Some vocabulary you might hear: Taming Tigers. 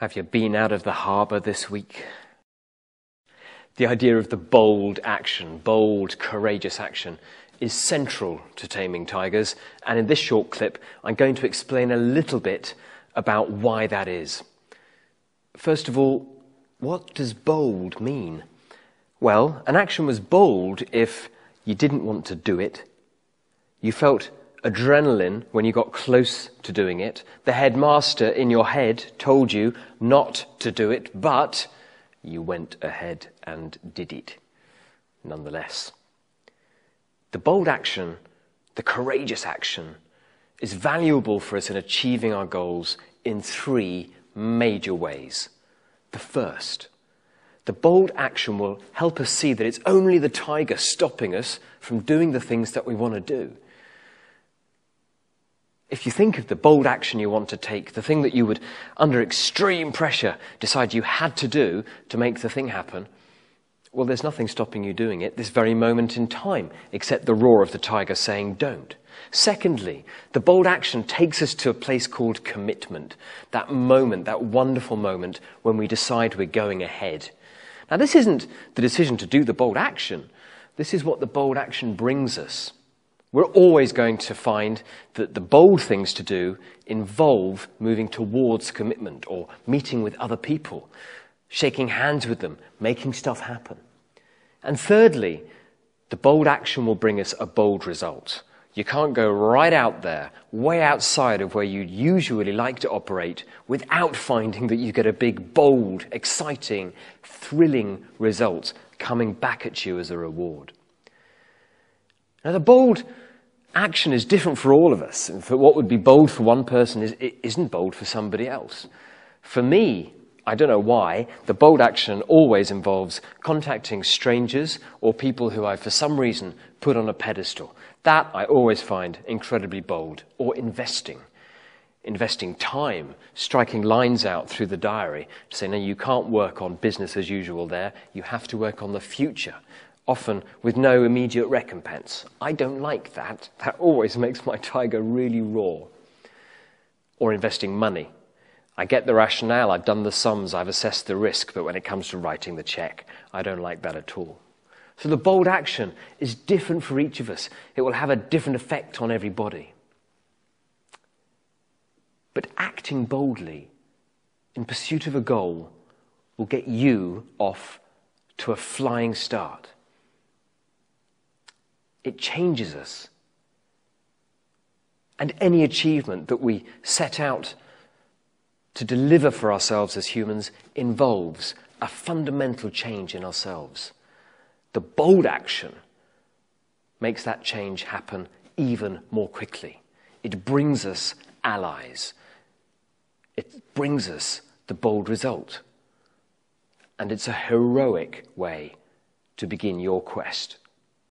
Have you been out of the harbour this week? The idea of the bold action, bold, courageous action, is central to Taming Tigers, and in this short clip I'm going to explain a little bit about why that is. First of all, what does bold mean? Well, an action was bold if you didn't want to do it, you felt adrenaline when you got close to doing it, the headmaster in your head told you not to do it, but you went ahead and did it nonetheless. The bold action, the courageous action, is valuable for us in achieving our goals in three major ways. The first, the bold action will help us see that it's only the tiger stopping us from doing the things that we want to do. If you think of the bold action you want to take, the thing that you would, under extreme pressure, decide you had to do to make the thing happen, well, there's nothing stopping you doing it this very moment in time, except the roar of the tiger saying don't. Secondly, the bold action takes us to a place called commitment, that moment, that wonderful moment when we decide we're going ahead. Now, this isn't the decision to do the bold action. This is what the bold action brings us. We're always going to find that the bold things to do involve moving towards commitment or meeting with other people, shaking hands with them, making stuff happen. And thirdly, the bold action will bring us a bold result. You can't go right out there, way outside of where you'd usually like to operate, without finding that you get a big, bold, exciting, thrilling result coming back at you as a reward. Now, the bold action is different for all of us. And for what would be bold for one person isn't bold for somebody else. For me, I don't know why, the bold action always involves contacting strangers or people who I, for some reason, put on a pedestal. That I always find incredibly bold. Or investing. Investing time, striking lines out through the diary, saying, no, you can't work on business as usual there, you have to work on the future. Often with no immediate recompense. I don't like that. That always makes my tiger really roar. Or investing money. I get the rationale, I've done the sums, I've assessed the risk, but when it comes to writing the check, I don't like that at all. So the bold action is different for each of us. It will have a different effect on everybody. But acting boldly in pursuit of a goal will get you off to a flying start. It changes us. And any achievement that we set out to deliver for ourselves as humans involves a fundamental change in ourselves. The bold action makes that change happen even more quickly. It brings us allies. It brings us the bold result. And it's a heroic way to begin your quest.